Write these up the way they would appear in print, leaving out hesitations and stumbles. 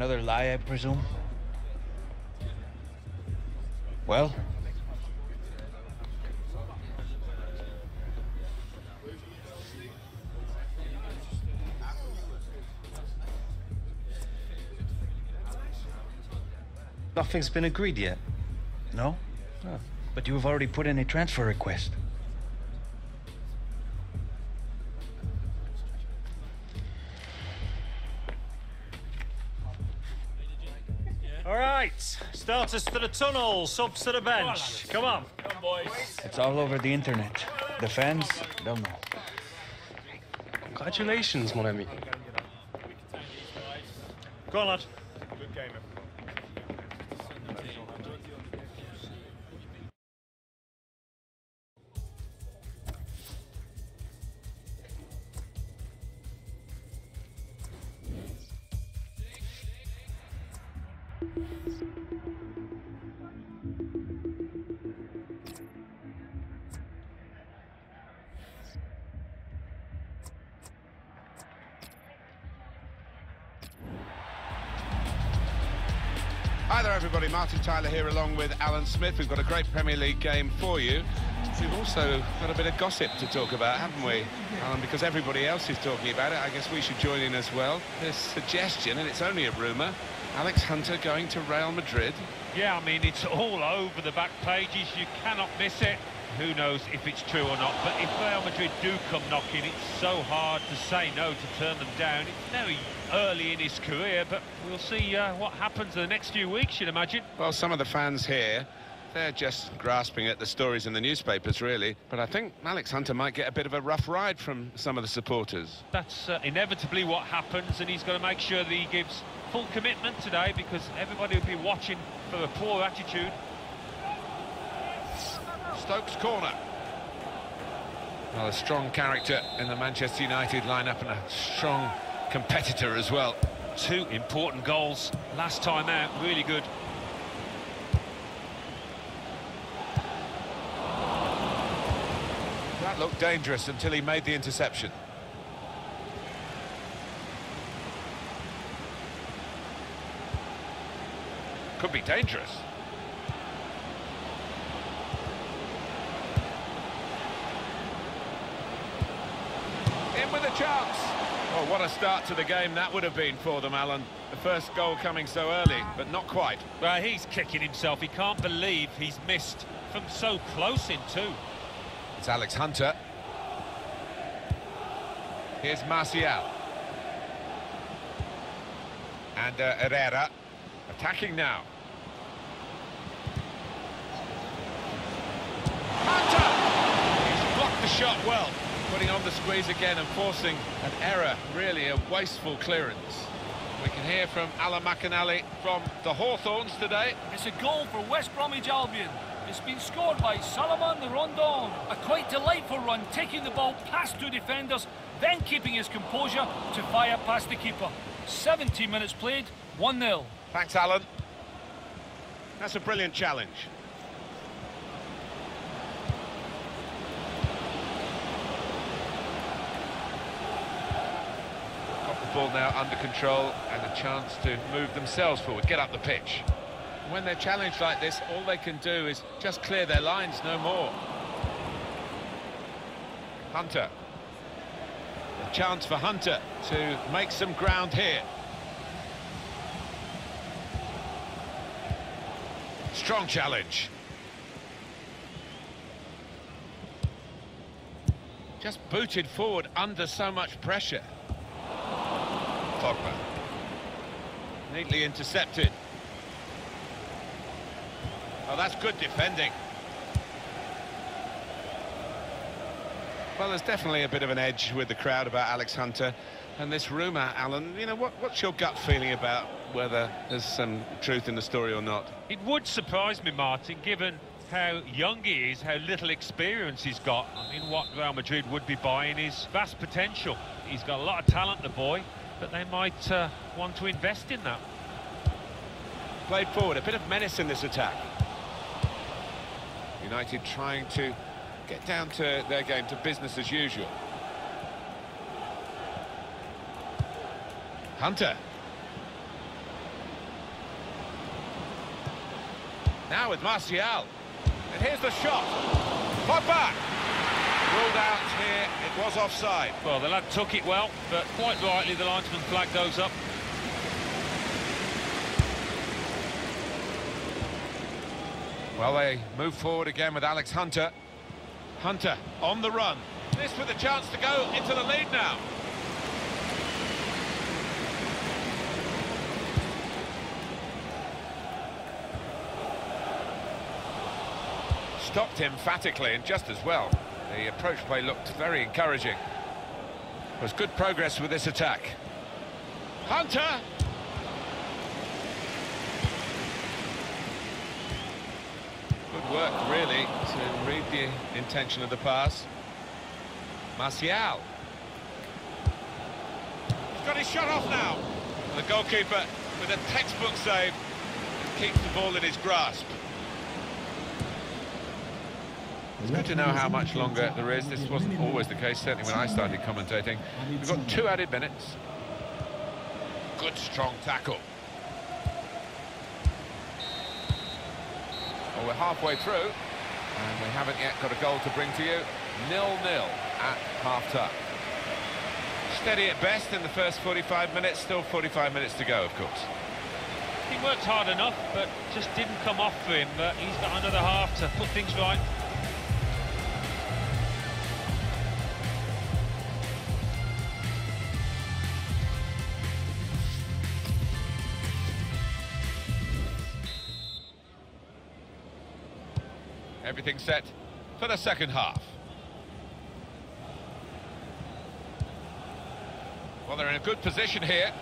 Another lie, I presume. Well, nothing's been agreed yet. No? Oh. But you've already put in a transfer request. All right, starters to the tunnel, subs to the bench. Come on. Come on, boys. It's all over the internet. The fans don't know. Congratulations, mon ami. Go on, lad. Good game, everyone. Hi there everybody, Martin Tyler here along with Alan Smith. We've got a great Premier League game for you. We've also got a bit of gossip to talk about, haven't we? Because everybody else is talking about it, I guess we should join in as well. There's suggestion, and it's only a rumour, Alex Hunter going to Real Madrid. Yeah, I mean, it's all over the back pages. You cannot miss it. Who knows if it's true or not, but if Real Madrid do come knocking, it's so hard to say no, to turn them down. It's very early in his career, but we'll see what happens in the next few weeks, you'd imagine. Well, some of the fans here, they're just grasping at the stories in the newspapers, really. But I think Alex Hunter might get a bit of a rough ride from some of the supporters. That's inevitably what happens, and he's got to make sure that he gives full commitment today, because everybody will be watching for a poor attitude. Stokes' corner. Well, a strong character in the Manchester United lineup, and a strong competitor as well. Two important goals last time out, really good. That looked dangerous until he made the interception. Could be dangerous. In with a chance. Oh, what a start to the game that would have been for them, Alan. The first goal coming so early, but not quite. Well, he's kicking himself. He can't believe he's missed from so close in too. It's Alex Hunter. Here's Martial. And Herrera. Attacking now. Hunter! He's blocked the shot well, putting on the squeeze again and forcing an error, really a wasteful clearance. We can hear from Alan McAnally from the Hawthorns today. It's a goal for West Bromwich Albion. It's been scored by Salomon Rondon. A quite delightful run, taking the ball past two defenders, then keeping his composure to fire past the keeper. 70 minutes played, 1-0. Thanks, Alan. That's a brilliant challenge. Got the ball now under control and a chance to move themselves forward, get up the pitch. When they're challenged like this, all they can do is just clear their lines, no more. Hunter. A chance for Hunter to make some ground here. Strong challenge. Just booted forward under so much pressure. Pogba. Neatly intercepted. Oh, that's good defending. Well, there's definitely a bit of an edge with the crowd about Alex Hunter. And this rumour, Alan, you know, what's your gut feeling about whether there's some truth in the story or not? It would surprise me, Martin, given how young he is, how little experience he's got. I mean, what Real Madrid would be buying is vast potential. He's got a lot of talent, the boy, but they might want to invest in that. Played forward, a bit of menace in this attack. United trying to get down to their game, to business as usual. Hunter. Now with Martial. And here's the shot. Pogba! Ruled out here. It was offside. Well, the lad took it well, but quite rightly the linesman flag goes up. Well, they move forward again with Alex Hunter. Hunter on the run. This with a chance to go into the lead now. Stopped emphatically and just as well. The approach play looked very encouraging. There was good progress with this attack. Hunter! Good work, really, to read the intention of the pass. Martial. He's got his shot off now. And the goalkeeper, with a textbook save, keeps the ball in his grasp. It's good to know how much longer there is. This wasn't always the case, certainly when I started commentating. We've got 2 added minutes. Good, strong tackle. Well, we're halfway through, and we haven't yet got a goal to bring to you. 0-0 at half-time. Steady at best in the first 45 minutes. Still 45 minutes to go, of course. He worked hard enough, but just didn't come off for him. But he's got another half to put things right. Everything set for the second half. Well, they're in a good position here.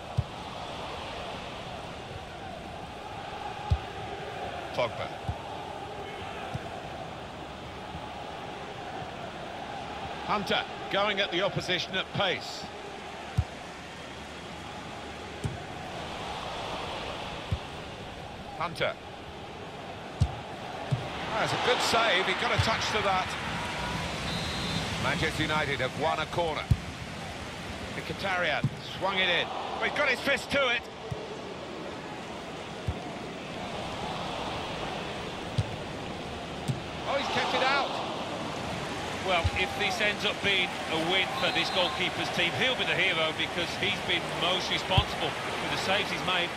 Pogba. Hunter going at the opposition at pace. Hunter. That's a good save, he got a touch to that. Manchester United have won a corner. Mkhitaryan swung it in, but he's got his fist to it. Oh, he's kept it out. Well, if this ends up being a win for this goalkeeper's team, he'll be the hero because he's been most responsible for the saves he's made.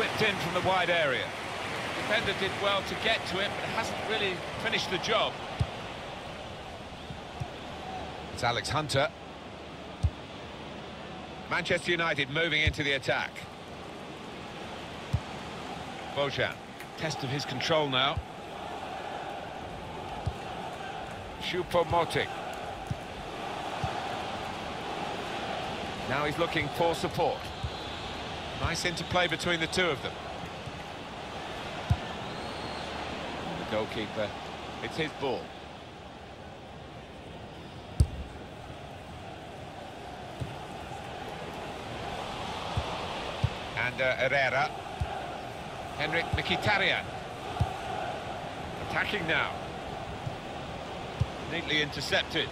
Whipped in from the wide area. Defender did well to get to it, but hasn't really finished the job. It's Alex Hunter. Manchester United moving into the attack. Bojan, test of his control now. Choupo-Moting. Now he's looking for support. Nice interplay between the two of them. Goalkeeper, it's his ball. And Herrera. Henrik Mkhitaryan. Attacking now. Neatly intercepted.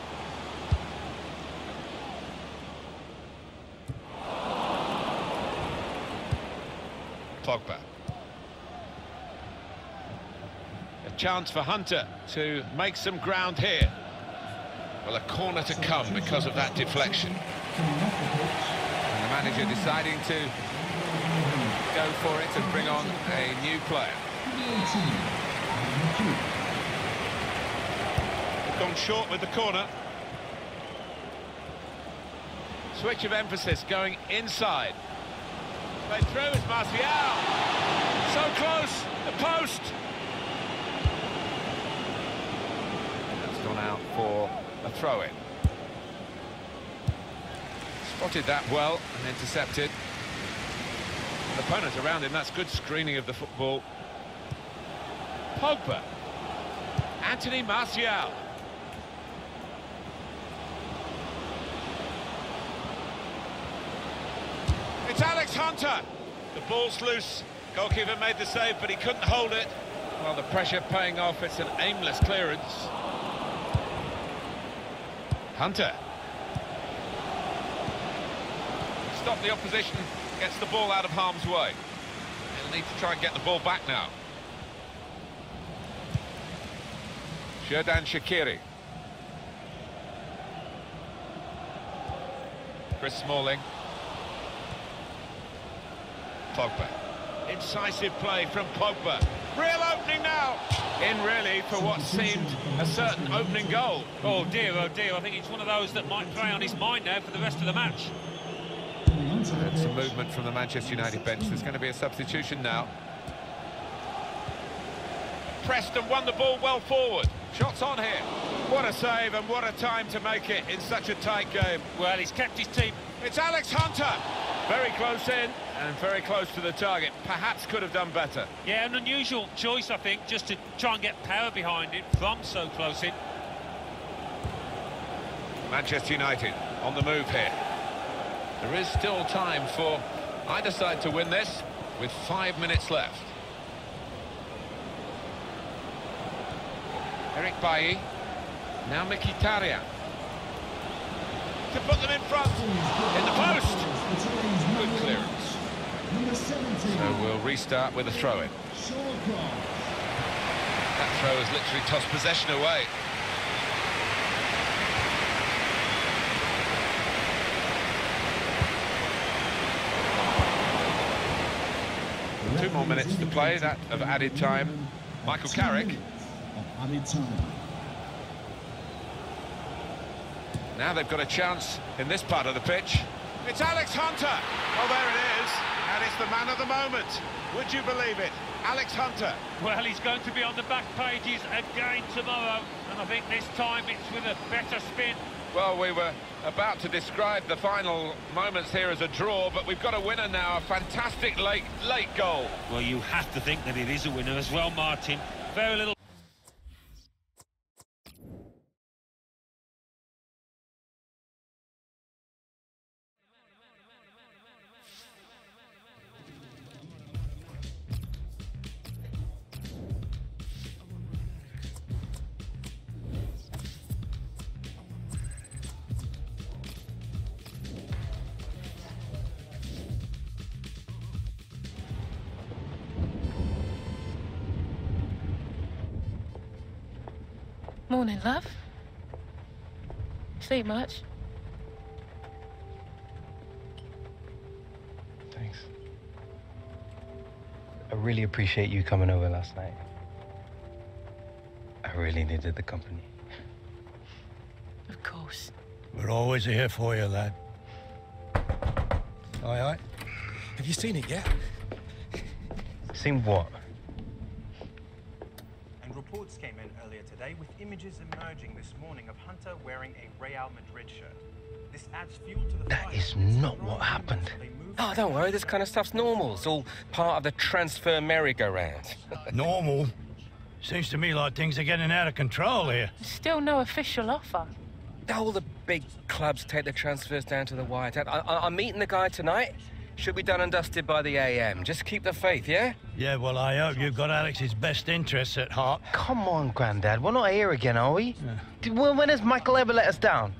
Pogba. Chance for Hunter to make some ground here. Well, a corner to come because of that deflection. And the manager deciding to go for it and bring on a new player. They've gone short with the corner. Switch of emphasis going inside. They throw is Martial. So close, the post. Out for a throw-in. Spotted that well and intercepted. The opponent around him, that's good screening of the football. Pogba. Anthony Martial. It's Alex Hunter. The ball's loose. Goalkeeper made the save, but he couldn't hold it. Well, the pressure paying off. It's an aimless clearance. Hunter. Stop the opposition, gets the ball out of harm's way. They'll need to try and get the ball back now. Shaqiri. Chris Smalling. Pogba. Incisive play from Pogba. Real opening now. In really for what seemed a certain opening goal. Oh dear, I think it's one of those that might play on his mind now for the rest of the match. And some movement from the Manchester United bench. There's going to be a substitution now. Preston won the ball well forward. Shots on here. What a save and what a time to make it in such a tight game. Well, he's kept his team. It's Alex Hunter. Very close in and very close to the target. Perhaps could have done better. Yeah, an unusual choice, I think, just to try and get power behind it from so close in. Manchester United on the move here. There is still time for either side to win this with 5 minutes left. Eric Bailly, now Mkhitaryan, to put them in front, in the post, good clearance. So we'll restart with a throw-in. That throw has literally tossed possession away. Two more minutes to play, that of added time. Michael Carrick. Now they've got a chance in this part of the pitch. It's Alex Hunter. Oh, there it is. And it's the man of the moment. Would you believe it? Alex Hunter. Well, he's going to be on the back pages again tomorrow. And I think this time it's with a better spin. Well, we were about to describe the final moments here as a draw, but we've got a winner now. A fantastic late goal. Well, you have to think that it is a winner as well, Martin. Very little... Morning, love. Sleep much? Thanks. I really appreciate you coming over last night. I really needed the company. Of course. We're always here for you, lad. Aye. Have you seen it yet? Seen what? Reports came in earlier today with images emerging this morning of Hunter wearing a Real Madrid shirt. This adds fuel to the fire. That is not what happened. Oh, don't worry, this kind of stuff's normal. It's all part of the transfer merry-go-round. Normal? Seems to me like things are getting out of control here. Still no official offer. All the big clubs take the transfers down to the wire. I'm meeting the guy tonight. Should be done and dusted by the AM. Just keep the faith, yeah? Yeah, well, I hope you've got Alex's best interests at heart. Come on, Grandad. We're not here again, are we? Yeah. When has Michael ever let us down?